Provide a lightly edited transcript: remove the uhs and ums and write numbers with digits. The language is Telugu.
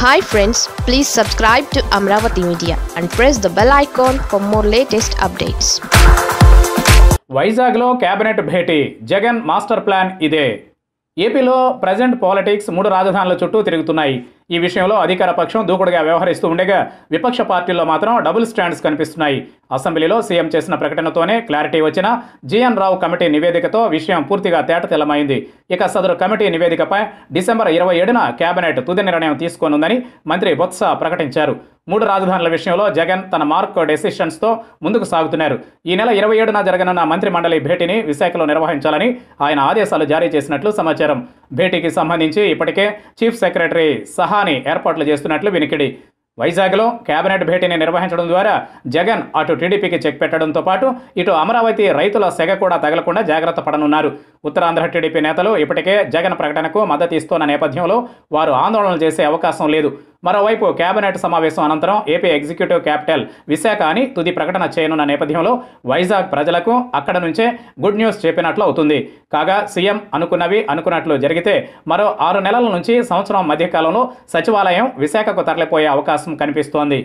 Hi friends, please subscribe to Amravati Media and press the bell icon for more latest updates. Vizaglo Cabinet Bheti, Jagan Master Plan Ide. Epilo present politics Mudu Rajadhanla Chuttu Tirugutunnayi. ఈ విషయంలో అధికార పక్షం దూకుడుగా వ్యవహరిస్తూ ఉండగా విపక్ష పార్టీల్లో మాత్రం డబుల్ స్టాండ్స్ కనిపిస్తున్నాయి. అసెంబ్లీలో సీఎం చేసిన ప్రకటనతోనే క్లారిటీ వచ్చిన జీఎన్ రావు కమిటీ నివేదికతో విషయం పూర్తిగా తేటతెల్లమైంది. ఇక సదరు కమిటీ నివేదికపై డిసెంబర్ 27న కేబినెట్ తుది నిర్ణయం తీసుకోనుందని మంత్రి బొత్స ప్రకటించారు. మూడు రాజధానుల విషయంలో జగన్ తన మార్క్ డెసిషన్స్తో ముందుకు సాగుతున్నారు. ఈ నెల 27న జరగనున్న మంత్రి మండలి భేటీని విశాఖలో నిర్వహించాలని ఆయన ఆదేశాలు జారీ చేసినట్లు సమాచారం. భేటీకి సంబంధించి ఇప్పటికే చీఫ్ సెక్రటరీ సహా ఏర్పాట్లు చేస్తున్నట్లు వినికిడి. వైజాగ్లో కేబినెట్ భేటీని నిర్వహించడం ద్వారా జగన్ అటు టీడీపీకి చెక్ పెట్టడంతో పాటు ఇటు అమరావతి రైతుల సెగ కూడా తగలకుండా జాగ్రత్త పడనున్నారు. ఉత్తరాంధ్ర టీడీపీ నేతలు ఇప్పటికే జగన్ ప్రకటనకు మద్దతు ఇస్తున్న నేపథ్యంలో వారు ఆందోళన చేసే అవకాశం లేదు. మరోవైపు కేబినెట్ సమావేశం అనంతరం ఏపీ ఎగ్జిక్యూటివ్ క్యాపిటల్ విశాఖ అని తుది ప్రకటన చేయనున్న నేపథ్యంలో వైజాగ్ ప్రజలకు అక్కడ నుంచే గుడ్ న్యూస్ చెప్పినట్లు అవుతుంది. కాగా సీఎం అనుకున్నవి అనుకున్నట్లు జరిగితే మరో 6 నెలల నుంచి సంవత్సరం మధ్యకాలంలో సచివాలయం విశాఖకు తరలిపోయే అవకాశం కనిపిస్తోంది.